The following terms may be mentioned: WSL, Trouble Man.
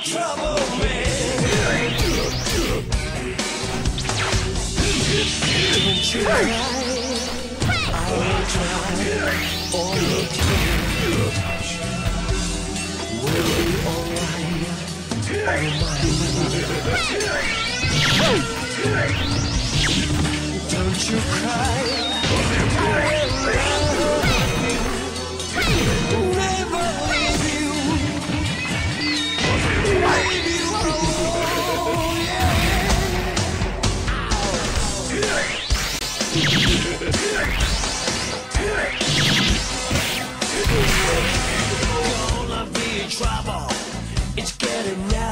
Trouble Man. Don't you try. I will try for you. We'll be alright. Don't you cry. I will love you. Gonna be in trouble. It's getting out.